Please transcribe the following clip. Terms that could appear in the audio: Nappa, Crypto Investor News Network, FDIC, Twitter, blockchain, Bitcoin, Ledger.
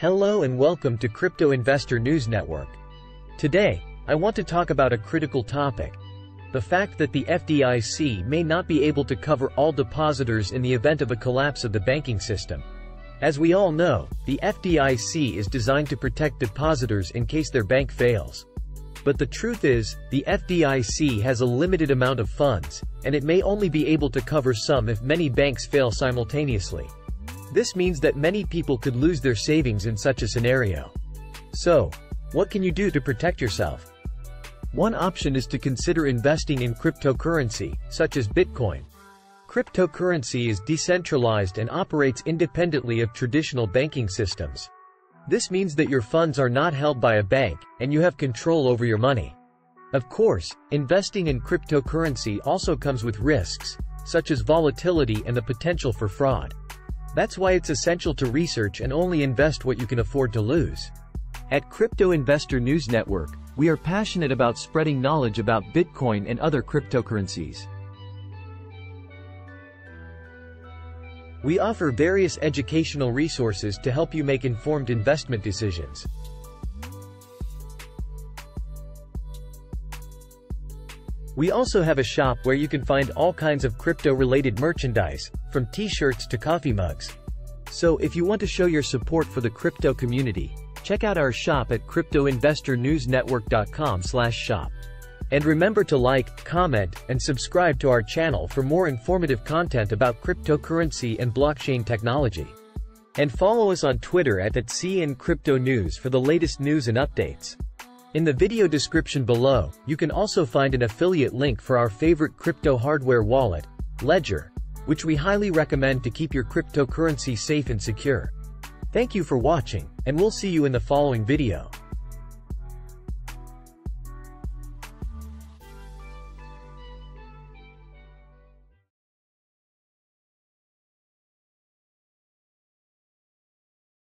Hello and welcome to Crypto Investor News Network. Today, I want to talk about a critical topic: the fact that the FDIC may not be able to cover all depositors in the event of a collapse of the banking system. As we all know, the FDIC is designed to protect depositors in case their bank fails. But the truth is, the FDIC has a limited amount of funds, and it may only be able to cover some if many banks fail simultaneously. This means that many people could lose their savings in such a scenario. So, what can you do to protect yourself? One option is to consider investing in cryptocurrency, such as Bitcoin. Cryptocurrency is decentralized and operates independently of traditional banking systems. This means that your funds are not held by a bank, and you have control over your money. Of course, investing in cryptocurrency also comes with risks, such as volatility and the potential for fraud. That's why it's essential to research and only invest what you can afford to lose. At Crypto Investor News Network, we are passionate about spreading knowledge about Bitcoin and other cryptocurrencies. We offer various educational resources to help you make informed investment decisions. We also have a shop where you can find all kinds of crypto-related merchandise, from t-shirts to coffee mugs. So if you want to show your support for the crypto community, check out our shop at cryptoinvestornewsnetwork.com/shop. And remember to like, comment, and subscribe to our channel for more informative content about cryptocurrency and blockchain technology. And follow us on Twitter at @CNCryptoNews for the latest news and updates. In the video description below, you can also find an affiliate link for our favorite crypto hardware wallet, Ledger, which we highly recommend to keep your cryptocurrency safe and secure. Thank you for watching, and we'll see you in the following video.